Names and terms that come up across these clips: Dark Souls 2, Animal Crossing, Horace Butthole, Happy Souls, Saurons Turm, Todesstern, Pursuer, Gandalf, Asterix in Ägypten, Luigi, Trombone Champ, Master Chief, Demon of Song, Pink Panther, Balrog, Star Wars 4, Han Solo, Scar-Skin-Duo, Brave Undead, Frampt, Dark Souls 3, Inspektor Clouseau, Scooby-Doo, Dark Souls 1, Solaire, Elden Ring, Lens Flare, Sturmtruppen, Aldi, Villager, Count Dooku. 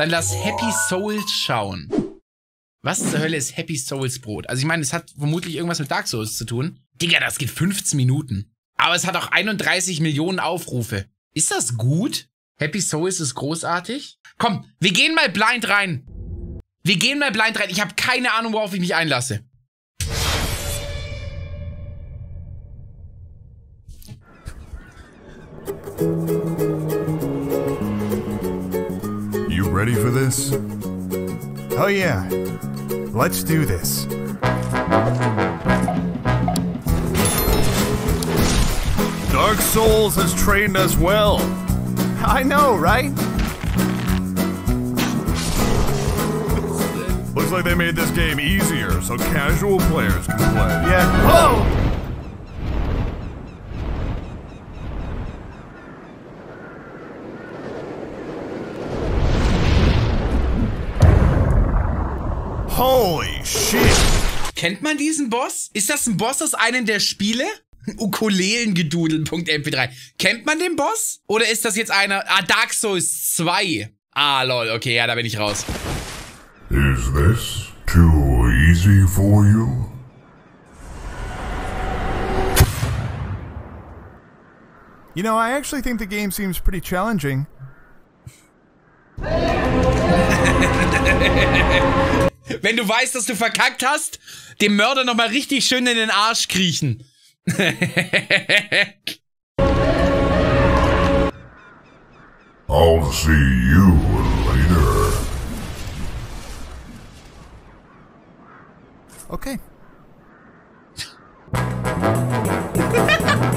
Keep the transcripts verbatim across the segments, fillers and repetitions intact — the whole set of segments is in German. Dann lass Happy Souls schauen. Was zur Hölle ist Happy Souls Brot? Also ich meine, es hat vermutlich irgendwas mit Dark Souls zu tun. Digga, das geht fünfzehn Minuten. Aber es hat auch einunddreißig Millionen Aufrufe. Ist das gut? Happy Souls ist großartig. Komm, wir gehen mal blind rein. Wir gehen mal blind rein. Ich habe keine Ahnung, worauf ich mich einlasse. You ready for this? Oh yeah. Let's do this. Dark Souls has trained us well. I know, right? Looks like they made this game easier so casual players can play. Yeah. Oh! Holy shit! Kennt man diesen Boss? Ist das ein Boss aus einem der Spiele? Ukulelengedudel.m p drei. Kennt man den Boss? Oder ist das jetzt einer... Ah, Dark Souls zwei. Ah, lol. Okay, ja, da bin ich raus. Is this too easy for you? You know, I actually think the game seems pretty challenging. Wenn du weißt, dass du verkackt hast, dem Mörder nochmal richtig schön in den Arsch kriechen. I'll see you later. Okay.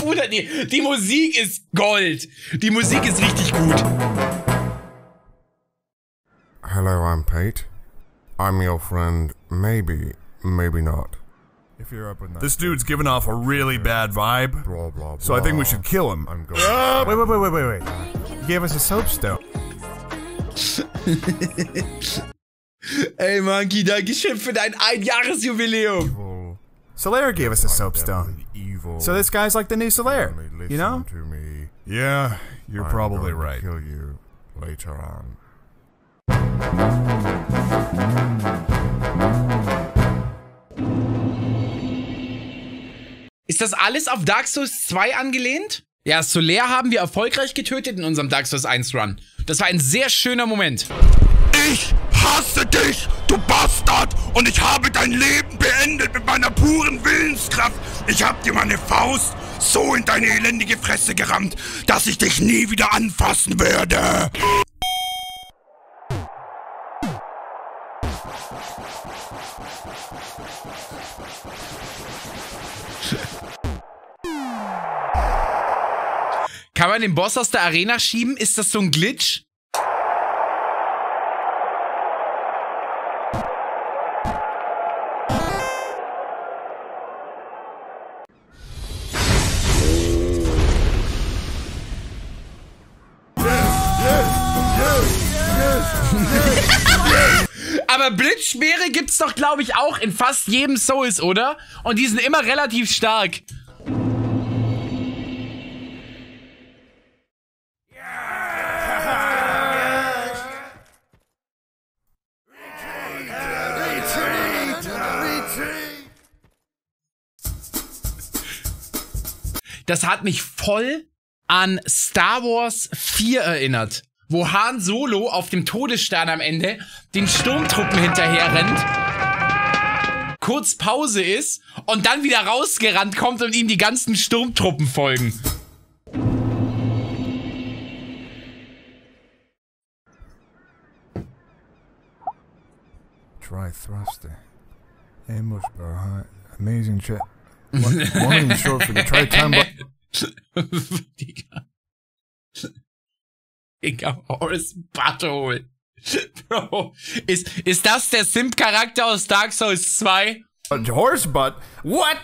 Bruder, die, die Musik ist Gold. Die Musik ist richtig gut. Hello, I'm Pete. I'm your friend, maybe, maybe not. If you're up with this dude's giving off a really bad vibe, blah, blah, blah. So I think we should kill him. I'm going uh, wait, wait, wait, wait, wait, wait. You gave us a soapstone. Hey, Monkey, dankeschön für dein Einjahresjubiläum. Solaire gave us a soapstone. So this guy's like the new Solaire, you know? Yeah, you're probably right. Kill you later on. Ist das alles auf Dark Souls zwei angelehnt? Ja, Solaire haben wir erfolgreich getötet in unserem Dark Souls eins Run. Das war ein sehr schöner Moment. Ich hasse dich, du Bastard! Und ich habe dein Leben beendet mit meiner puren Willenskraft. Ich habe dir meine Faust so in deine elendige Fresse gerammt, dass ich dich nie wieder anfassen werde. Kann man den Boss aus der Arena schieben? Ist das so ein Glitch? Aber Blitzspeere gibt's doch, glaube ich, auch in fast jedem Souls, oder? Und die sind immer relativ stark. Das hat mich voll an Star Wars vier erinnert, wo Han Solo auf dem Todesstern am Ende den Sturmtruppen hinterher rennt, kurz Pause ist und dann wieder rausgerannt kommt und ihm die ganzen Sturmtruppen folgen. Try thruster. Ambush behind. Amazing shit. One short for the try time. Digga. Digga, Horace Butthole. Bro, ist, ist das der Simp-Charakter aus Dark Souls zwei? Und Horace Butt? What?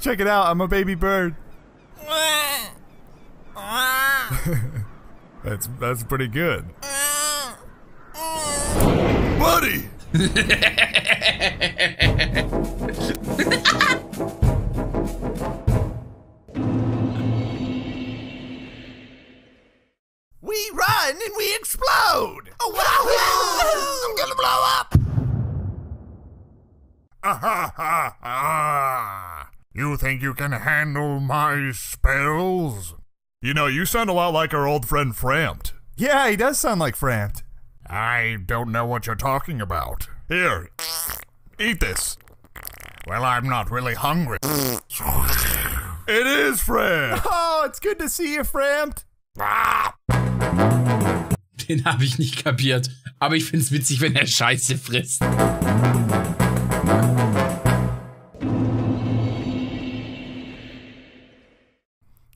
Check it out, I'm a baby bird. That's, that's pretty good. Buddy! gun and we explode! Oh wow! I'm gonna blow up! Ah ha ha! You think you can handle my spells? You know, you sound a lot like our old friend Frampt. Yeah, he does sound like Frampt. I don't know what you're talking about. Here, eat this. Well, I'm not really hungry. It is Frampt! Oh, it's good to see you, Frampt! Ah. Den habe ich nicht kapiert, aber ich find's witzig, wenn er Scheiße frisst.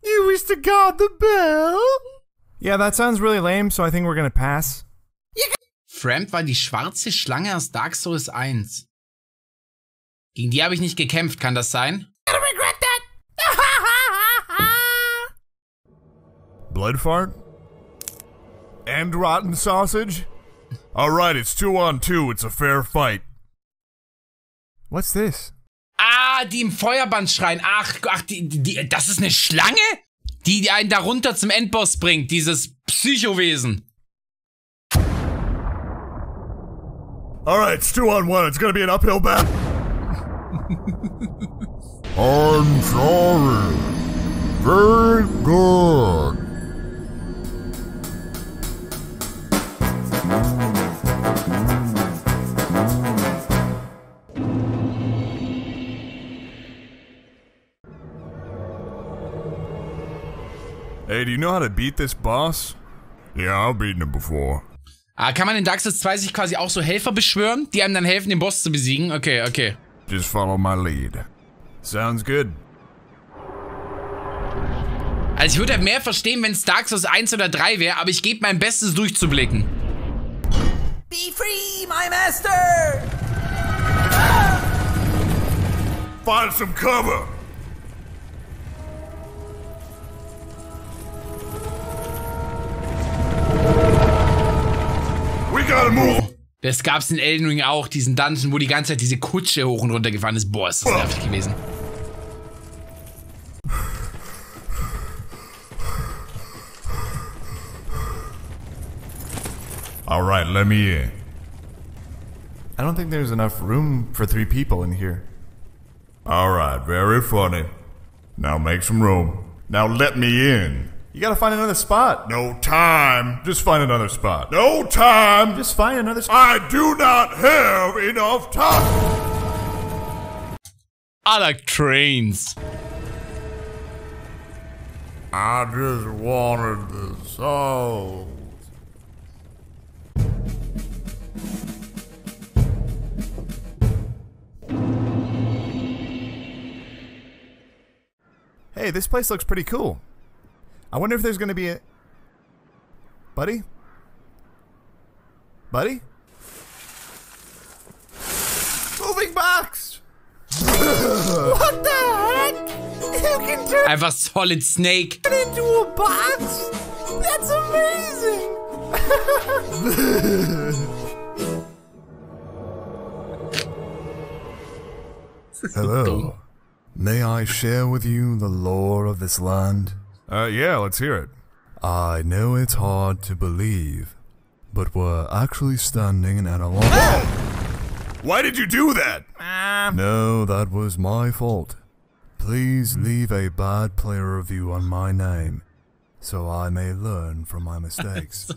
You wish to guard the bell? Yeah, that sounds really lame, so I think we're gonna pass. Frampt war die schwarze Schlange aus Dark Souls eins. Gegen die habe ich nicht gekämpft, kann das sein? I regret that. Blood fart? And rotten sausage? Alright, it's two on two, it's a fair fight. What's this? Ah, die im Feuerband schreien. Ach, ach, die, die, das ist eine Schlange? Die, die einen da runter zum Endboss bringt, dieses Psychowesen. Alright, it's two on one, it's gonna be an uphill battle. I'm sorry. Very good. Hey, do you know how to beat this boss? Yeah, I've beaten him before. Ah, kann man in Dark Souls zwei sich quasi auch so Helfer beschwören, die einem dann helfen, den Boss zu besiegen? Okay, okay. Just follow my lead. Sounds good. Also ich würde mehr verstehen, wenn es Dark Souls eins oder drei wäre, aber ich gebe mein Bestes durchzublicken. Be free, my master! Ah! Find some cover! Das gab's in Elden Ring auch, diesen Dungeon, wo die ganze Zeit diese Kutsche hoch und runter gefahren ist. Boah, ist das nervig gewesen. Alright, let me in. I don't think there's enough room for three people in here. Alright, very funny. Now make some room. Now let me in. You gotta find another spot. No time. Just find another spot. No time. Just find another spot. I do not have enough time. I like trains. I just wanted the souls. Hey, this place looks pretty cool. I wonder if there's gonna be a... Buddy? Buddy? Moving box! What the heck? You can turn... I have a solid snake. ...into a box? That's amazing! Hello. May I share with you the lore of this land? Uh, yeah, let's hear it. I know it's hard to believe, but we're actually standing at a long... Why did you do that? No, that was my fault. Please leave a bad player review on my name, so I may learn from my mistakes.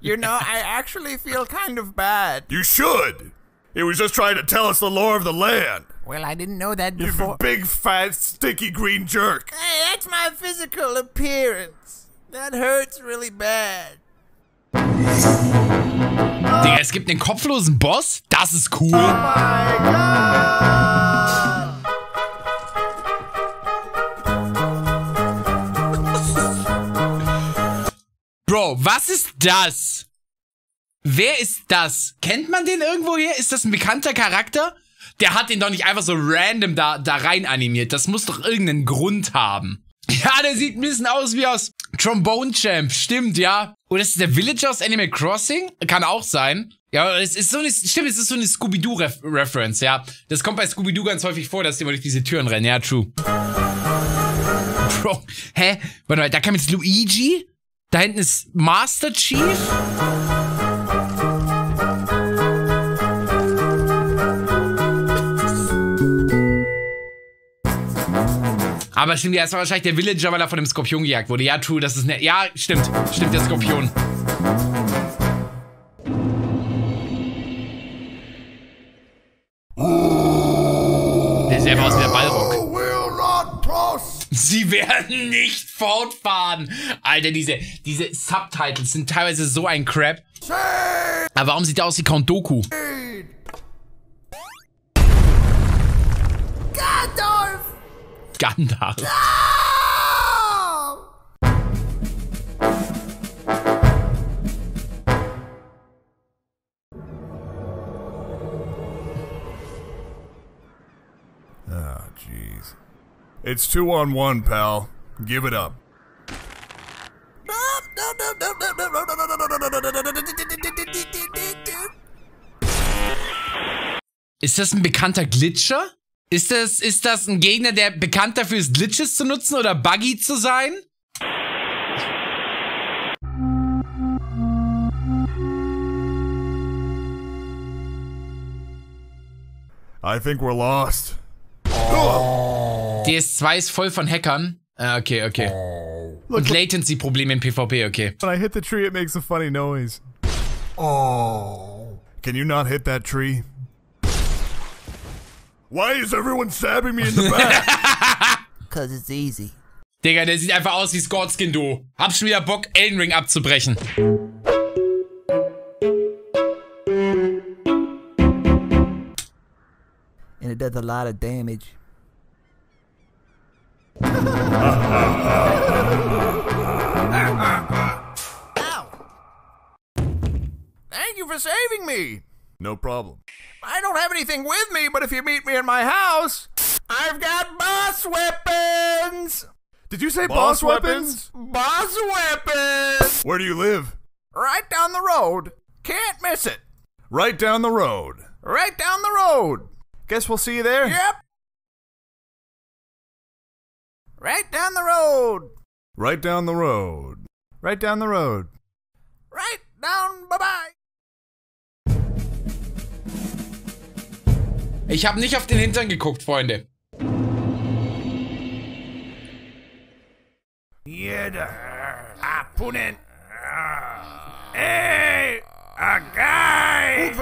You know, I actually feel kind of bad. You should! He was just trying to tell us the lore of the land. Well, I didn't know that before. You're a big, fat, sticky green jerk. Hey, that's my physical appearance. That hurts really bad. Digga, es gibt einen kopflosen Boss? Das ist cool. Oh my God. Bro, was ist das? Wer ist das? Kennt man den irgendwoher? Ist das ein bekannter Charakter? Der hat den doch nicht einfach so random da, da rein animiert. Das muss doch irgendeinen Grund haben. Ja, der sieht ein bisschen aus wie aus Trombone Champ. Stimmt, ja. Oder ist es der Villager aus Animal Crossing? Kann auch sein. Ja, es ist so eine, stimmt, es ist so eine Scooby-Doo-Reference, ja. Das kommt bei Scooby-Doo ganz häufig vor, dass die immer durch diese Türen rennen. Ja, true. Bro, hä? Warte mal, da kam jetzt Luigi? Da hinten ist Master Chief. Aber stimmt, ja, das war wahrscheinlich der Villager, weil er von dem Skorpion gejagt wurde. Ja, true, das ist ne... Ja, stimmt. Stimmt, der Skorpion. Der ist einfach aus wie der Balrog. Sie werden nicht fortfahren. Alter, diese, diese Subtitles sind teilweise so ein Crap. Aber warum sieht der aus wie Count Dooku? Gandalf. No! Oh, jeez. It's two on one, pal. Give it up. Ist das ein bekannter Glitcher? Ist das, ist das ein Gegner, der bekannt dafür ist, Glitches zu nutzen oder buggy zu sein? I think we're lost. Oh. D S zwei ist voll von Hackern. Ah, okay, okay. Und Latency-Probleme im PvP, okay. When I hit the tree, it makes a funny noise. Oh. Can you not hit that tree? Why is everyone stabbing me in the back? Cause it's easy. Digga, der sieht einfach aus wie Scar-Skin-Duo. Hab schon wieder Bock, Elden Ring abzubrechen. And it does a lot of damage. Ow. Thank you for saving me. No problem. I don't have anything with me, but if you meet me in my house, I've got boss weapons! Did you say boss, boss weapons? weapons? Boss weapons! Where do you live? Right down the road. Can't miss it. Right down the road. Right down the road. Guess we'll see you there? Yep. Right down the road. Right down the road. Right down the road. Right down, bye-bye. Ich habe nicht auf den Hintern geguckt, Freunde. Jeder Abonnent. Ey, a guy.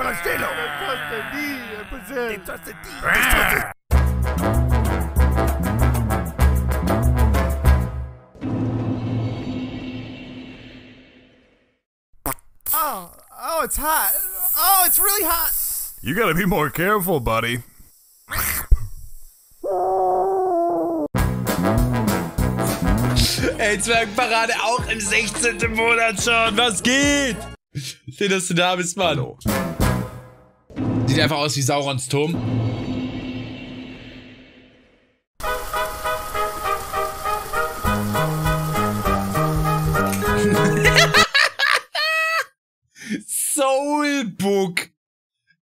Oh, oh, it's hot. Oh, it's really hot. You gotta be more careful, buddy. Ey, Zwergparade auch im sechzehnten Monat schon. Was geht? Schön, dass du da bist, Mann. Hallo. Sieht einfach aus wie Saurons Turm. Soulbook.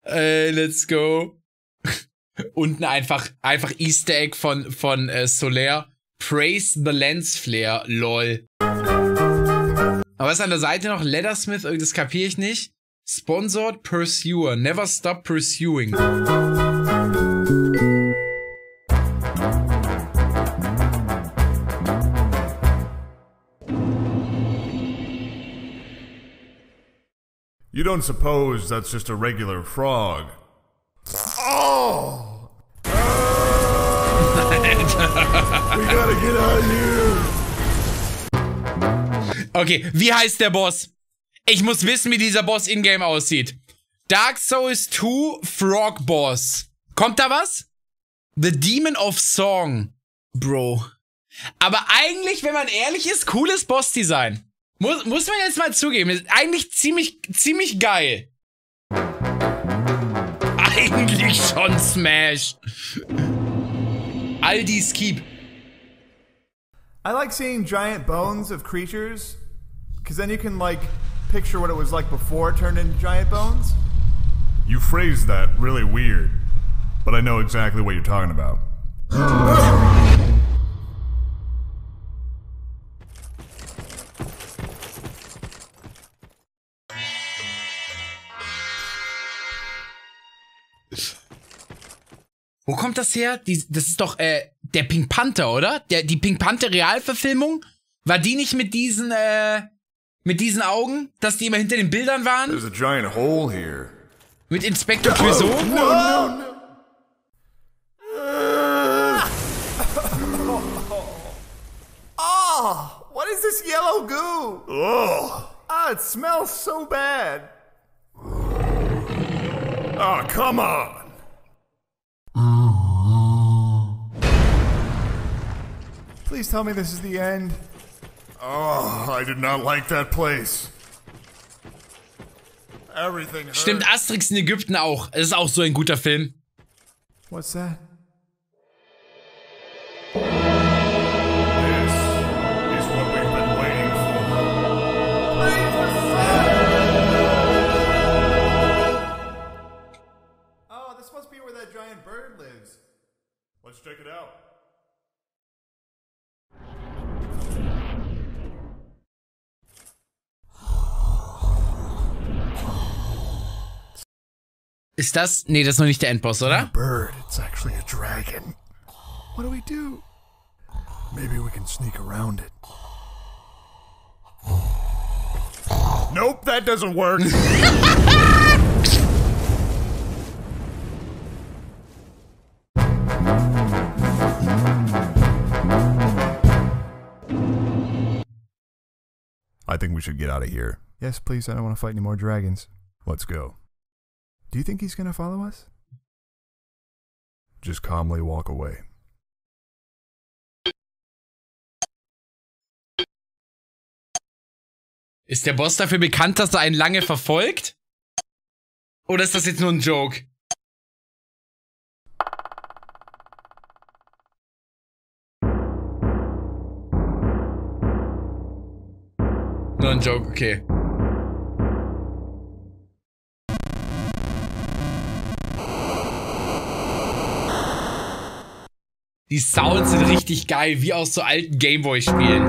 Ey, let's go. Unten einfach, einfach Easter Egg von, von äh, Solaire. Praise the Lens Flare, lol. Aber was ist an der Seite noch? Leathersmith, das kapiere ich nicht. Sponsored Pursuer, never stop pursuing. You don't suppose that's just a regular frog? Oh! We gotta get out of here! Okay, wie heißt der Boss? Ich muss wissen, wie dieser Boss in-game aussieht. Dark Souls zwei Frog Boss. Kommt da was? The Demon of Song. Bro. Aber eigentlich, wenn man ehrlich ist, cooles Boss-Design. Muss, muss man jetzt mal zugeben, ist eigentlich ziemlich, ziemlich geil. Eigentlich schon Smash. Aldi's Keep. I like seeing giant bones of creatures, because then you can like picture what it was like before it turned into giant bones. You phrased that really weird, but I know exactly what you're talking about. Wo kommt das her? Die, das ist doch äh, der Pink Panther, oder? Der, die Pink Panther Realverfilmung? War die nicht mit diesen äh, mit diesen Augen, dass die immer hinter den Bildern waren? There's a giant hole here. Mit Inspektor Clouseau? Oh, no, no, no. What is this yellow goo? Oh, ah, it smells so bad. Oh, come on. Please tell me this is the end. Oh, I did not like that place. Everything hurts. Stimmt, Asterix in Ägypten auch. Es ist auch so ein guter Film. What's that? Let's check it out. Ist das? Nee, das ist noch nicht der Endboss, oder? Bird, it's actually a dragon. What do we do? Maybe we can sneak around it. Nope, that doesn't work. I think we should get out of here. Yes, please. I don't want to fight any more dragons. Let's go. Do you think he's going to follow us? Just calmly walk away. Ist der Boss dafür bekannt, dass er einen lange verfolgt? Oder ist das jetzt nur ein Joke? Nur ein Joke, okay. Die Sounds sind richtig geil, wie aus so alten Gameboy-Spielen.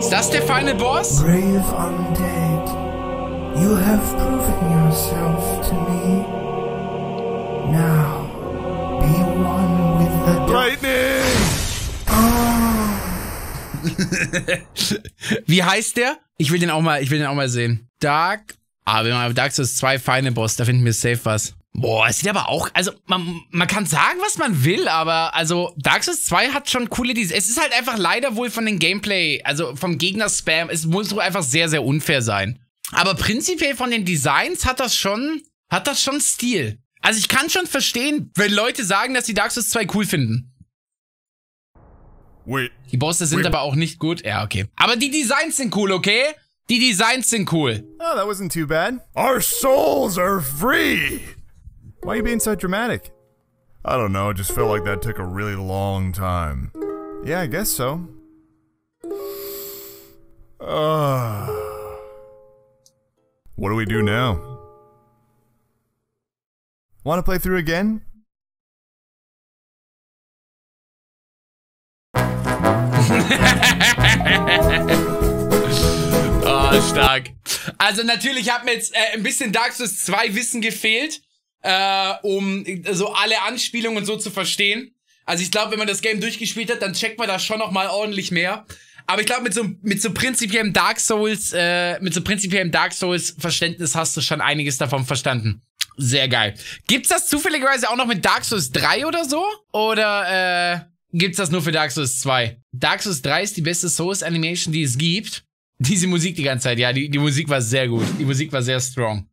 Ist das der Final Boss? Brave Undead. You have proven yourself to me. Now, be one with the lightning. Oh. Wie heißt der? Ich will den auch mal, ich will den auch mal sehen. Dark, ah, wenn man Dark Souls zwei Final Boss, da finden wir safe was. Boah, es sieht aber auch, also man, man kann sagen, was man will, aber also Dark Souls zwei hat schon coole Designs. Es ist halt einfach leider wohl von den Gameplay, also vom Gegner Spam, es muss wohl einfach sehr sehr unfair sein. Aber prinzipiell von den Designs hat das schon, hat das schon Stil. Also ich kann schon verstehen, wenn Leute sagen, dass sie Dark Souls zwei cool finden. Wait, die Bosse sind wait. aber auch nicht gut. Ja, okay. Aber die Designs sind cool, okay? Die Designs sind cool. Oh, that wasn't too bad. Our souls are free. Why are you being so dramatic? I don't know, I just felt like that took a really long time. Yeah, I guess so. Ah. Uh. What do we do now? Want to play through again? Oh, stark. Also natürlich hat mir jetzt äh, ein bisschen Dark Souls zwei Wissen gefehlt, äh, um so alle Anspielungen und so zu verstehen. Also ich glaube, wenn man das Game durchgespielt hat, dann checkt man da schon noch mal ordentlich mehr. Aber ich glaube, mit so, mit so prinzipiellem Dark Souls, äh, mit so prinzipiellem Dark Souls Verständnis hast du schon einiges davon verstanden. Sehr geil. Gibt's das zufälligerweise auch noch mit Dark Souls drei oder so? Oder, äh, gibt's das nur für Dark Souls zwei? Dark Souls drei ist die beste Souls Animation, die es gibt. Diese Musik die ganze Zeit, ja, die, die Musik war sehr gut. Die Musik war sehr strong.